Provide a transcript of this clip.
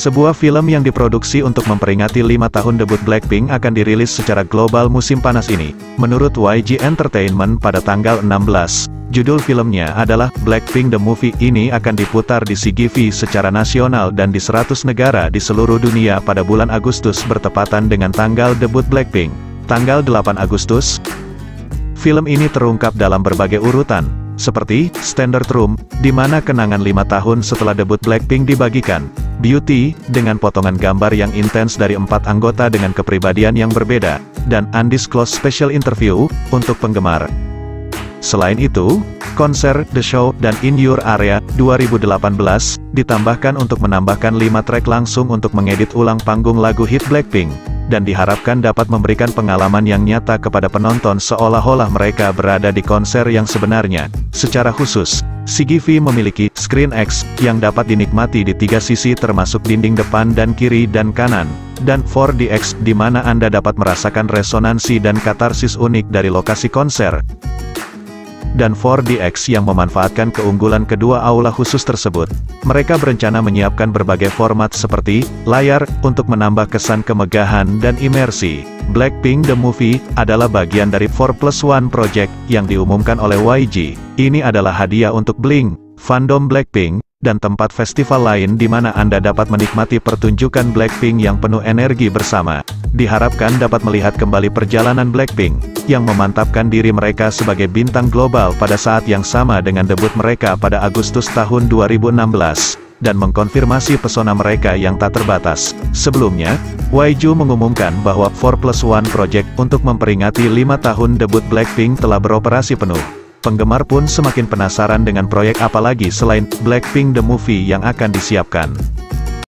Sebuah film yang diproduksi untuk memperingati 5 tahun debut BLACKPINK akan dirilis secara global musim panas ini. Menurut YG Entertainment pada tanggal 16, judul filmnya adalah BLACKPINK The Movie. Ini akan diputar di CGV secara nasional dan di 100 negara di seluruh dunia pada bulan Agustus bertepatan dengan tanggal debut BLACKPINK, tanggal 8 Agustus. Film ini terungkap dalam berbagai urutan, seperti STANDARD ROOM, di mana kenangan 5 tahun setelah debut BLACKPINK dibagikan, Beauty, dengan potongan gambar yang intens dari 4 anggota dengan kepribadian yang berbeda, dan Undisclosed Special Interview, untuk penggemar. Selain itu, konser The Show dan In Your Area 2018 ditambahkan untuk menambahkan 5 track langsung untuk mengedit ulang panggung lagu hit BLACKPINK, dan diharapkan dapat memberikan pengalaman yang nyata kepada penonton seolah-olah mereka berada di konser yang sebenarnya. Secara khusus, CGV memiliki Screen X, yang dapat dinikmati di 3 sisi termasuk dinding depan dan kiri dan kanan, dan 4DX, di mana Anda dapat merasakan resonansi dan katarsis unik dari lokasi konser, dan 4DX yang memanfaatkan keunggulan kedua aula khusus tersebut. Mereka berencana menyiapkan berbagai format seperti layar, untuk menambah kesan kemegahan dan imersi. BLACKPINK The Movie adalah bagian dari 4+1 project, yang diumumkan oleh YG. Ini adalah hadiah untuk Blink, fandom BLACKPINK, dan tempat festival lain di mana Anda dapat menikmati pertunjukan BLACKPINK yang penuh energi bersama. Diharapkan dapat melihat kembali perjalanan BLACKPINK, yang memantapkan diri mereka sebagai bintang global pada saat yang sama dengan debut mereka pada Agustus tahun 2016, dan mengkonfirmasi pesona mereka yang tak terbatas. Sebelumnya, YG mengumumkan bahwa 4+1 project untuk memperingati 5 tahun debut BLACKPINK telah beroperasi penuh. Penggemar pun semakin penasaran dengan proyek apalagi selain BLACKPINK The Movie yang akan disiapkan.